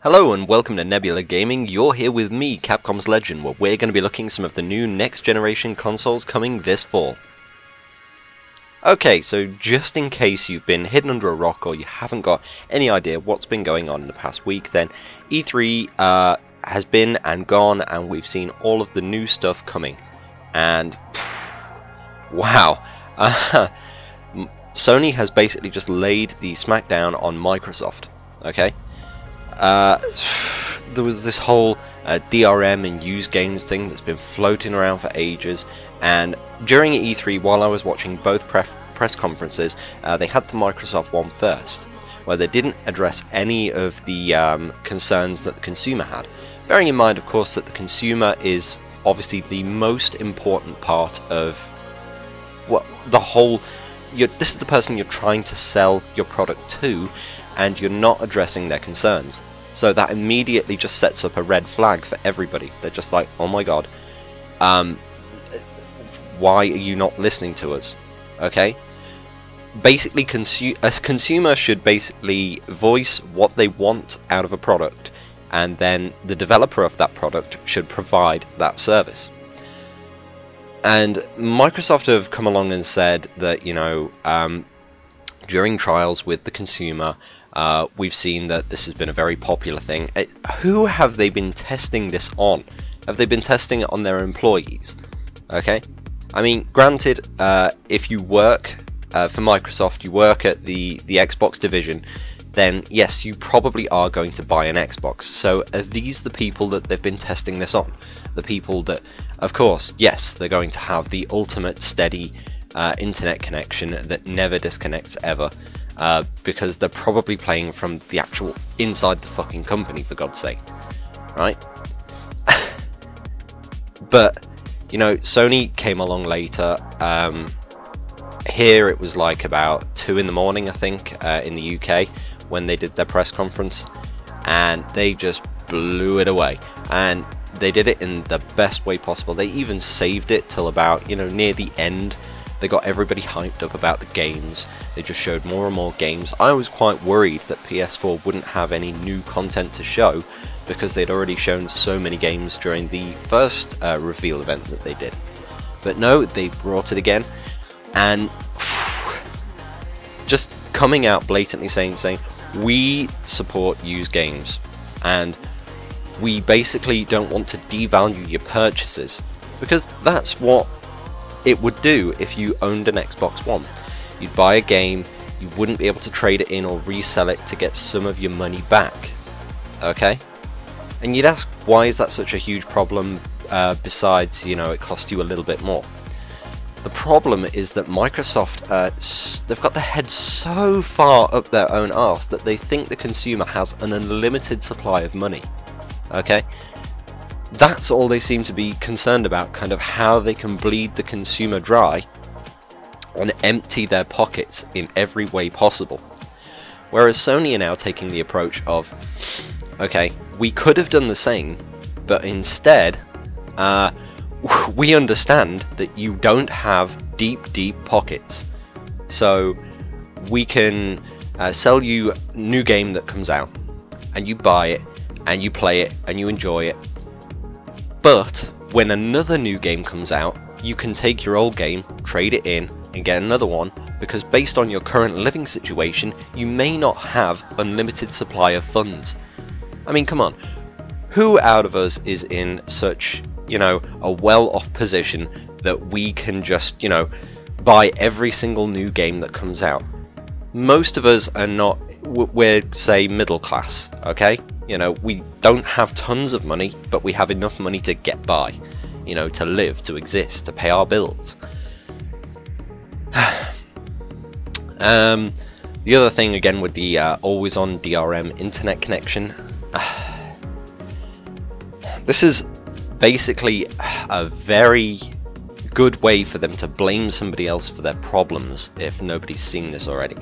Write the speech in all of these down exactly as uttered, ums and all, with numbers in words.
Hello and welcome to Nebula Gaming. You're here with me, Capcom's Legend, where we're going to be looking at some of the new next generation consoles coming this fall. Okay, so just in case you've been hidden under a rock or you haven't got any idea what's been going on in the past week, then E three uh, has been and gone and we've seen all of the new stuff coming. And pff, wow. Uh, Sony has basically just laid the smackdown on Microsoft, okay? Uh, there was this whole uh, D R M and used games thing that's been floating around for ages, and during E three, while I was watching both pref press conferences, uh, they had the Microsoft one first, where they didn't address any of the um, concerns that the consumer had, bearing in mind, of course, that the consumer is obviously the most important part of what the whole you're, this is the person you're trying to sell your product to, and you're not addressing their concerns. So that immediately just sets up a red flag for everybody. They're just like, oh my god, um, why are you not listening to us? Okay? Basically, consu a consumer should basically voice what they want out of a product, and then the developer of that product should provide that service. And Microsoft have come along and said that, you know, um, during trials with the consumer, Uh, we've seen that this has been a very popular thing. It, who have they been testing this on? Have they been testing it on their employees? Okay, I mean, granted, uh, if you work uh, for Microsoft, you work at the, the Xbox division, then yes, you probably are going to buy an Xbox. So are these the people that they've been testing this on? The people that, of course, yes, they're going to have the ultimate steady uh, internet connection that never disconnects ever. Uh, because they're probably playing from the actual inside the fucking company, for God's sake, right? But, you know, Sony came along later. Um, here it was like about two in the morning, I think, uh, in the U K, when they did their press conference, and they just blew it away. And they did it in the best way possible. They even saved it till about, you know, near the end. They got everybody hyped up about the games. They just showed more and more games. I was quite worried that P S four wouldn't have any new content to show, because they'd already shown so many games during the first uh, reveal event that they did. But no, they brought it again, and just coming out blatantly saying, saying, we support used games, and we basically don't want to devalue your purchases, because that's what it would do if you owned an Xbox One. You'd buy a game, you wouldn't be able to trade it in or resell it to get some of your money back, okay? And you'd ask, why is that such a huge problem, uh, besides, you know, it cost you a little bit more? The problem is that Microsoft, uh, they've got their heads so far up their own arse that they think the consumer has an unlimited supply of money, okay? That's all they seem to be concerned about, kind of how they can bleed the consumer dry and empty their pockets in every way possible. Whereas Sony are now taking the approach of, okay, we could have done the same, but instead, uh, we understand that you don't have deep, deep pockets. So we can uh, sell you a new game that comes out, and you buy it, and you play it, and you enjoy it. But when another new game comes out, you can take your old game, trade it in, and get another one, because based on your current living situation, you may not have unlimited supply of funds. I mean, come on, who out of us is in such, you know, a well-off position that we can just, you know, buy every single new game that comes out? Most of us are not, we're, say, middle class, okay? You know, we don't have tons of money, but we have enough money to get by, you know, to live, to exist, to pay our bills. um, the other thing, again, with the uh, always-on D R M internet connection, uh, this is basically a very good way for them to blame somebody else for their problems, if nobody's seen this already.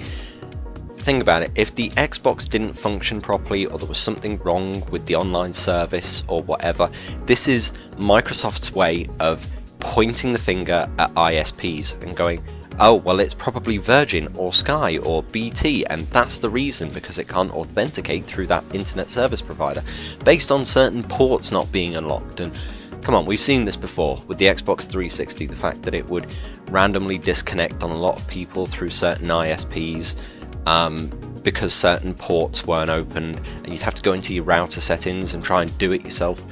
Think about it, if the Xbox didn't function properly, or there was something wrong with the online service or whatever, this is Microsoft's way of pointing the finger at I S Ps and going, Oh, well, it's probably Virgin or Sky or B T, and that's the reason, because it can't authenticate through that internet service provider based on certain ports not being unlocked. And come on, we've seen this before with the Xbox three sixty, the fact that it would randomly disconnect on a lot of people through certain I S Ps um, because certain ports weren't opened, and you'd have to go into your router settings and try and do it yourself.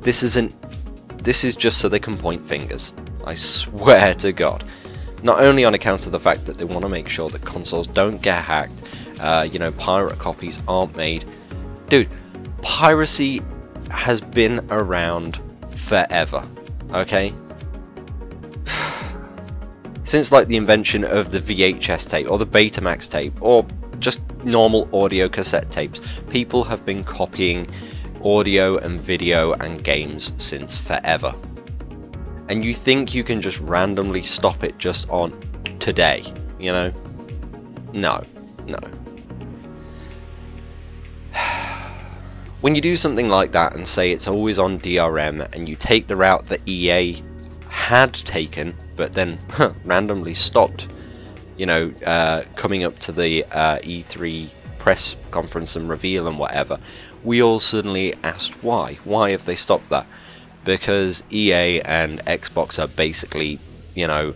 This isn't, this is just so they can point fingers. I swear to God. Not only on account of the fact that they want to make sure that consoles don't get hacked, uh, you know, pirate copies aren't made. Dude, piracy has been around forever, okay? Since like the invention of the V H S tape or the Betamax tape or just normal audio cassette tapes, people have been copying audio and video and games since forever. And you think you can just randomly stop it just on today, you know? No, no. When you do something like that and say it's always on D R M, and you take the route that E A had taken, but then huh, randomly stopped, you know, uh, coming up to the uh, E three press conference and reveal and whatever, we all suddenly asked why. Why have they stopped that? Because E A and Xbox are basically, you know,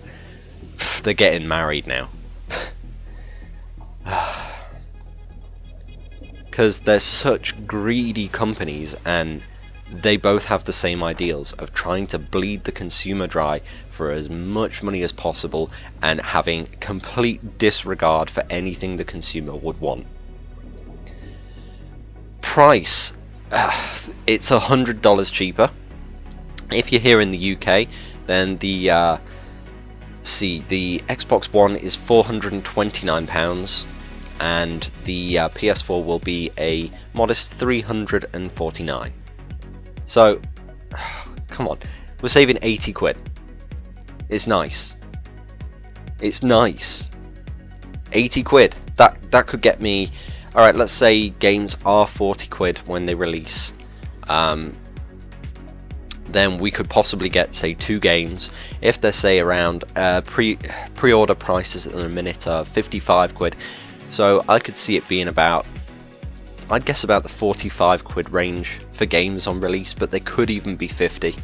they're getting married now. Because they're such greedy companies, and they both have the same ideals of trying to bleed the consumer dry for as much money as possible and having complete disregard for anything the consumer would want. Price. It's a hundred dollars cheaper. If you're here in the U K, then the uh, see the Xbox One is four hundred and twenty-nine pounds, and the uh, P S four will be a modest three hundred and forty-nine. So, come on, we're saving eighty quid. It's nice. It's nice. eighty quid. That that could get me. All right, let's say games are forty quid when they release. Um, then we could possibly get, say, two games if they're, say, around uh, pre pre-order prices at the minute are fifty-five quid, so I could see it being about, I'd guess, about the forty-five quid range for games on release, but they could even be fifty.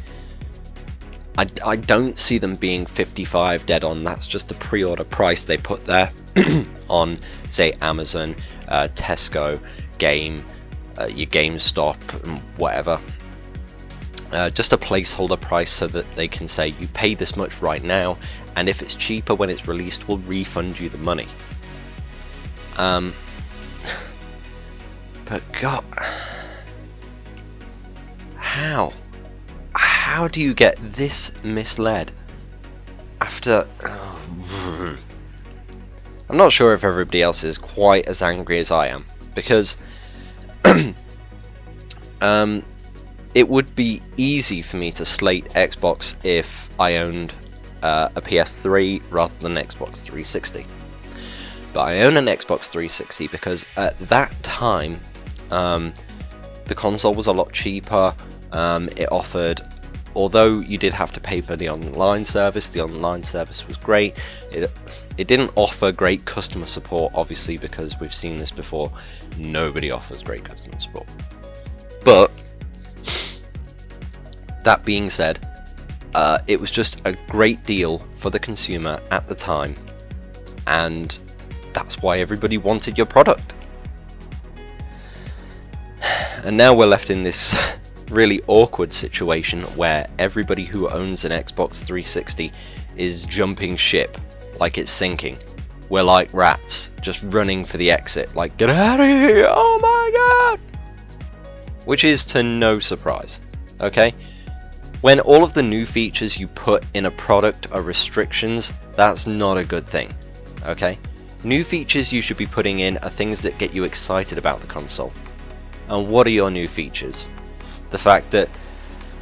I, I don't see them being fifty-five dead on. That's just the pre-order price they put there on, say, Amazon, uh, Tesco, game, uh, your GameStop, and whatever. Uh, just a placeholder price so that they can say you pay this much right now, and if it's cheaper when it's released, we'll refund you the money. Um, but God, how? How do you get this misled? After, oh, I'm not sure if everybody else is quite as angry as I am, because um. it would be easy for me to slate Xbox if I owned uh, a P S three rather than an Xbox three sixty. But I own an Xbox three sixty because at that time um, the console was a lot cheaper. Um, it offered, although you did have to pay for the online service, the online service was great. It, it didn't offer great customer support, obviously, because we've seen this before. Nobody offers great customer support. But that being said, uh, it was just a great deal for the consumer at the time, and that's why everybody wanted your product. And now we're left in this really awkward situation where everybody who owns an Xbox three sixty is jumping ship like it's sinking. We're like rats, just running for the exit, like, get out of here, oh my God! Which is to no surprise, okay? When all of the new features you put in a product are restrictions, that's not a good thing, okay? New features you should be putting in are things that get you excited about the console. And what are your new features? The fact that...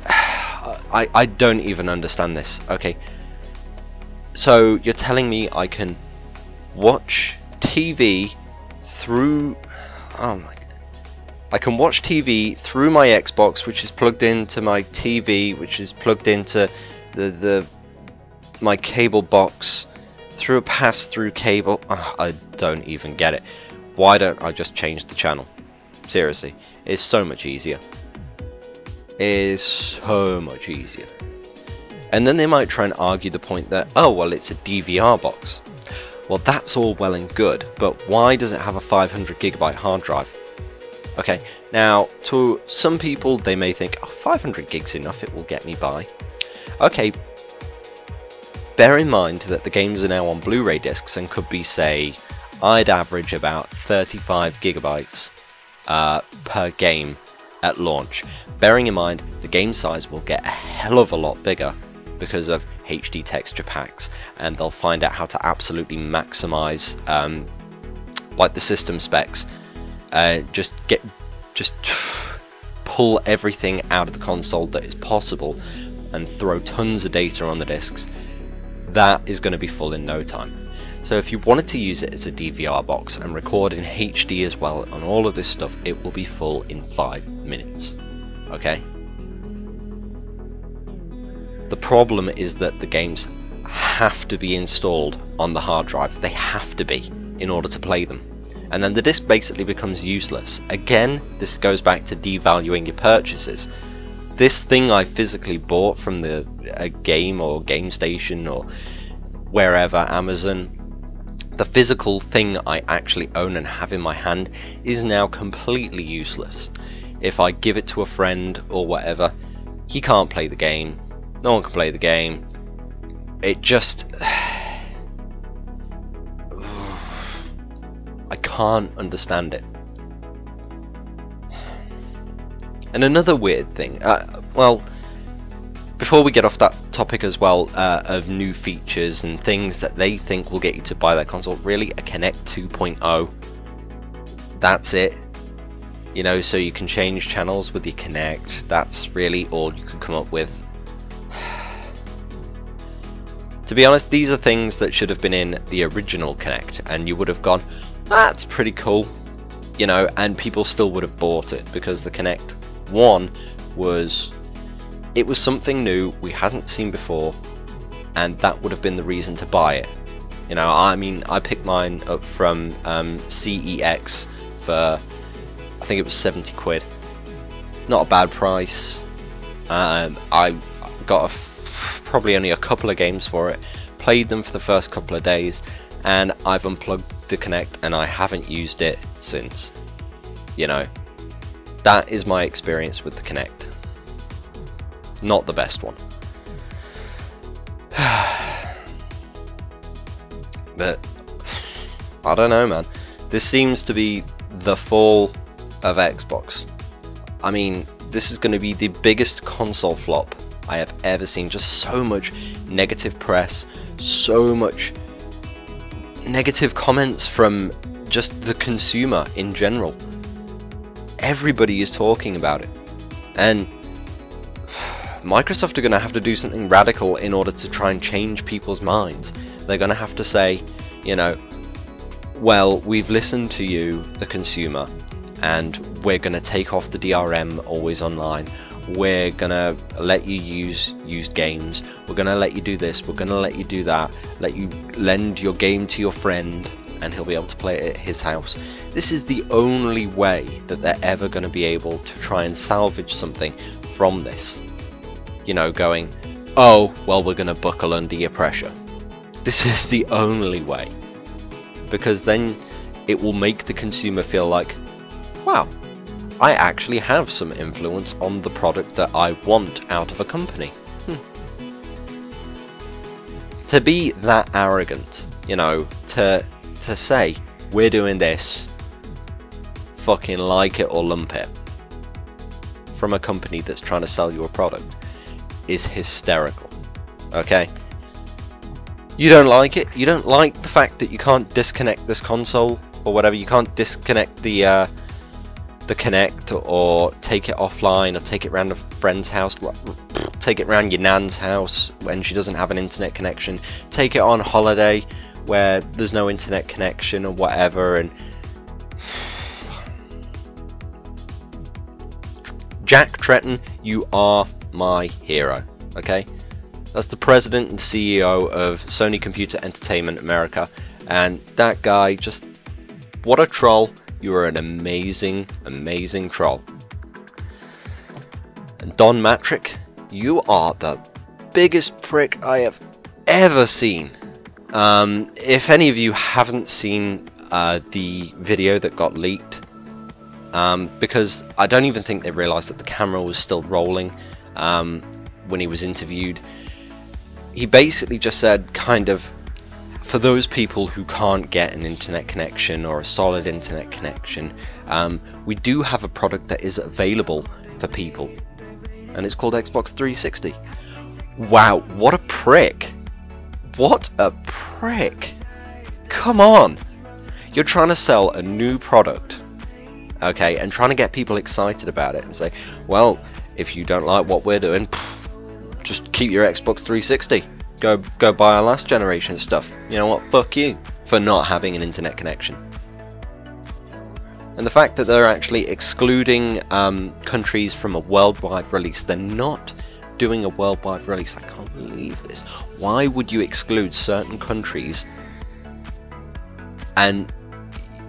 I, I don't even understand this, okay? So you're telling me I can watch T V through... Oh my... I can watch T V through my Xbox, which is plugged into my T V, which is plugged into the the my cable box through a pass-through cable. Ugh, I don't even get it. Why don't I just change the channel? Seriously, it's so much easier. It's so much easier. And then they might try and argue the point that, oh, well, it's a D V R box. Well, that's all well and good, but why does it have a five hundred gigabyte hard drive? Okay, now, to some people, they may think, oh, five hundred gigs enough, it will get me by. Okay, bear in mind that the games are now on Blu-ray discs and could be, say, I'd average about thirty-five gigabytes uh, per game at launch. Bearing in mind, the game size will get a hell of a lot bigger because of H D texture packs, and they'll find out how to absolutely maximize um, like the system specs. Uh, just get, just pull everything out of the console that is possible and throw tons of data on the discs. That is going to be full in no time. So if you wanted to use it as a D V R box and record in H D as well on all of this stuff, it will be full in five minutes. Okay? The problem is that the games have to be installed on the hard drive. They have to be in order to play them. And then the disc basically becomes useless. Again, this goes back to devaluing your purchases. This thing I physically bought from the a game or game station or wherever, Amazon, the physical thing I actually own and have in my hand is now completely useless. If I give it to a friend or whatever, he can't play the game, no one can play the game. It just... I can't understand it. And another weird thing, uh, well, before we get off that topic as well, uh, of new features and things that they think will get you to buy that console, really, a Kinect two point oh, that's it. You know, so you can change channels with your Kinect, that's really all you could come up with. To be honest, these are things that should have been in the original Kinect, and you would have gone, that's pretty cool, you know, and people still would have bought it, because the Kinect one was, it was something new we hadn't seen before, and that would have been the reason to buy it. You know, I mean, I picked mine up from um, C E X for, I think it was seventy quid. Not a bad price. Um, I got a f probably only a couple of games for it, played them for the first couple of days, and I've unplugged the Kinect and I haven't used it since. You know, that is my experience with the Kinect. Not the best one. But I don't know, man. This seems to be the fall of Xbox. I mean, this is going to be the biggest console flop I have ever seen. Just so much negative press, so much negative comments from just the consumer in general. Everybody is talking about it. And Microsoft are going to have to do something radical in order to try and change people's minds. They're going to have to say, you know, well, we've listened to you, the consumer, and we're going to take off the D R M always online. We're going to let you use used games. We're going to let you do this. We're going to let you do that. Let you lend your game to your friend and he'll be able to play it at his house. This is the only way that they're ever going to be able to try and salvage something from this. You know, going, oh, well, we're going to buckle under your pressure. This is the only way. Because then it will make the consumer feel like, wow, I actually have some influence on the product that I want out of a company. Hmm. To be that arrogant, you know, to, to say, we're doing this, fucking like it or lump it, from a company that's trying to sell you a product, is hysterical. Okay, you don't like it, you don't like the fact that you can't disconnect this console or whatever, you can't disconnect the uh, the Kinect or take it offline or take it round a friend's house, take it round your nan's house when she doesn't have an internet connection, take it on holiday where there's no internet connection or whatever. And Jack Tretton, you are my hero. Okay, That's the president and C E O of Sony Computer Entertainment America, and that guy, just what a troll. You are an amazing, amazing troll. And Don Mattrick, you are the biggest prick I have ever seen. Um, if any of you haven't seen uh, the video that got leaked, um, because I don't even think they realized that the camera was still rolling um, when he was interviewed, he basically just said, kind of, for those people who can't get an internet connection or a solid internet connection, um, we do have a product that is available for people, and it's called Xbox three sixty. Wow, what a prick. What a prick. Come on. You're trying to sell a new product, okay, and trying to get people excited about it and say, well, if you don't like what we're doing, just keep your Xbox three sixty. Go go buy our last generation stuff. You know what? Fuck you for not having an internet connection. And the fact that they're actually excluding um, countries from a worldwide release. They're not doing a worldwide release. I can't believe this. Why would you exclude certain countries? And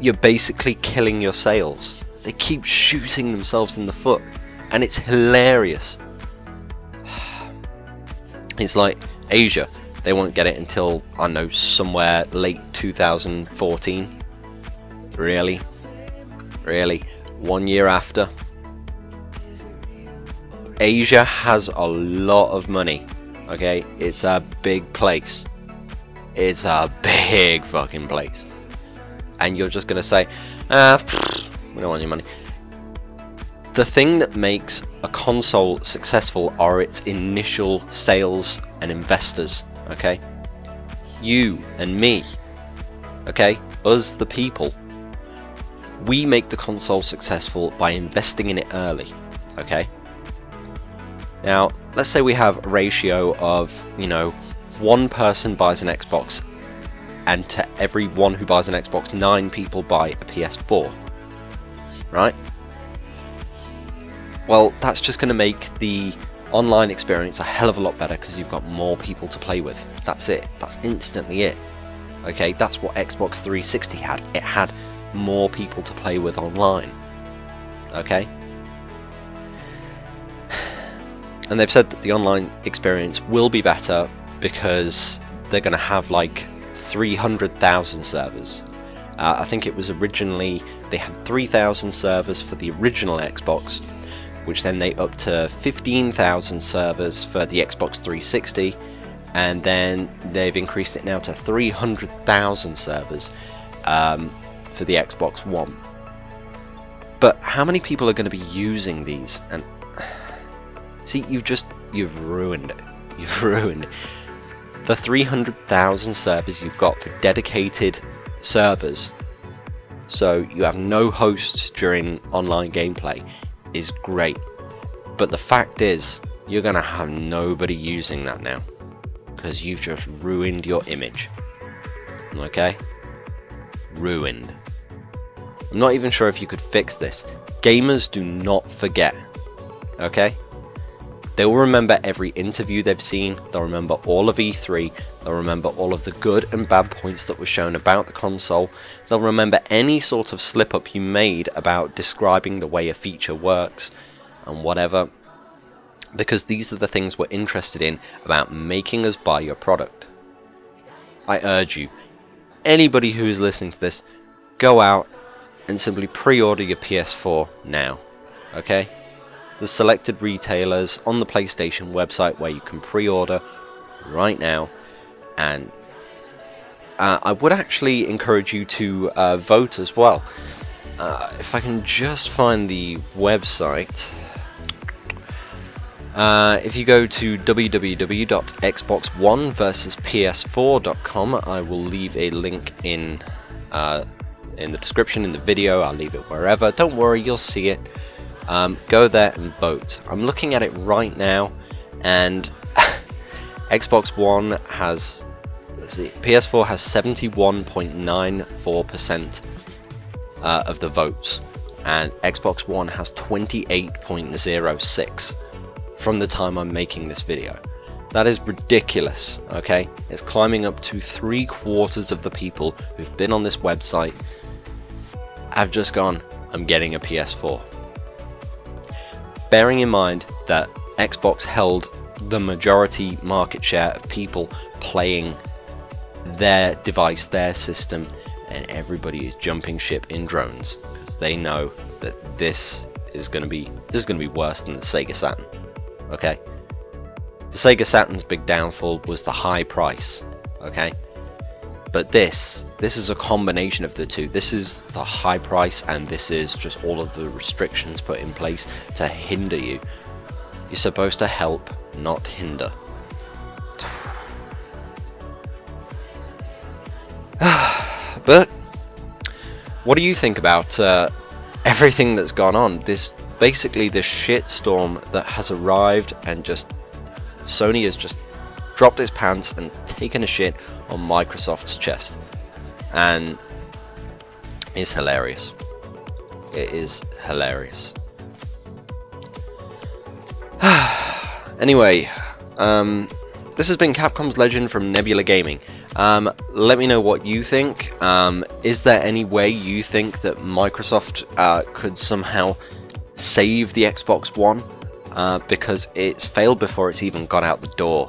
you're basically killing your sales. They keep shooting themselves in the foot. And it's hilarious. It's like Asia, they won't get it until, I know, somewhere late two thousand fourteen. Really? Really? One year after? Asia has a lot of money, okay? It's a big place. It's a big fucking place. And you're just gonna say, ah, we don't want your money. The thing that makes a console successful are its initial sales and investors, okay? You and me, okay? Us, the people. We make the console successful by investing in it early, okay? Now, let's say we have a ratio of, you know, one person buys an Xbox, and to everyone who buys an Xbox, nine people buy a P S four, right? Well, that's just going to make the online experience a hell of a lot better because you've got more people to play with. That's it. That's instantly it. Okay, that's what Xbox three sixty had. It had more people to play with online. Okay? And they've said that the online experience will be better because they're going to have like three hundred thousand servers. Uh, I think it was originally, they had three thousand servers for the original Xbox, which then they upped to fifteen thousand servers for the Xbox three sixty, and then they've increased it now to three hundred thousand servers um, for the Xbox One. But how many people are going to be using these? And see, you've just, you've ruined it. You've ruined it. The three hundred thousand servers you've got for dedicated servers, so you have no hosts during online gameplay, is great, but the fact is you're gonna have nobody using that now because you've just ruined your image. Okay, ruined. I'm not even sure if you could fix this. Gamers do not forget, okay? They'll remember every interview they've seen, they'll remember all of E three, they'll remember all of the good and bad points that were shown about the console, they'll remember any sort of slip-up you made about describing the way a feature works, and whatever, because these are the things we're interested in about making us buy your product. I urge you, anybody who is listening to this, go out and simply pre-order your P S four now, okay? There's selected retailers on the PlayStation website where you can pre-order right now, and uh, I would actually encourage you to uh, vote as well. Uh, if I can just find the website, uh, if you go to w w w dot xbox one versus p s four dot com, I will leave a link in uh, in the description, in the video. I'll leave it wherever. Don't worry, you'll see it. Um, go there and vote. I'm looking at it right now, and Xbox One has, let's see, P S four has seventy-one point nine four percent uh, of the votes, and Xbox One has twenty-eight point zero six from the time I'm making this video. That is ridiculous, okay? It's climbing up to three quarters of the people who've been on this website have just gone, I'm getting a P S four. Bearing in mind that Xbox held the majority market share of people playing their device, their system, and everybody is jumping ship in drones because they know that this is going to be this is going to be worse than the Sega Saturn. Okay, the Sega Saturn's big downfall was the high price. Okay, but this this is a combination of the two. This is the high price, and this is just all of the restrictions put in place to hinder you. You're supposed to help, not hinder. But what do you think about uh, everything that's gone on? This basically this shitstorm that has arrived, and just Sony has just dropped its pants and taken a shit on Microsoft's chest, and it's hilarious. It is hilarious. Anyway, um, this has been Capcom's Legend from Nebula Gaming. Um, let me know what you think. Um, is there any way you think that Microsoft uh, could somehow save the Xbox One? Uh, because it's failed before it's even gone out the door.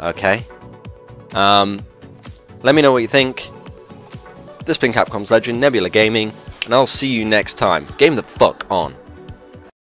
Okay? Um, let me know what you think. This has been Capcom's Legend, Nebula Gaming, and I'll see you next time. Game the fuck on.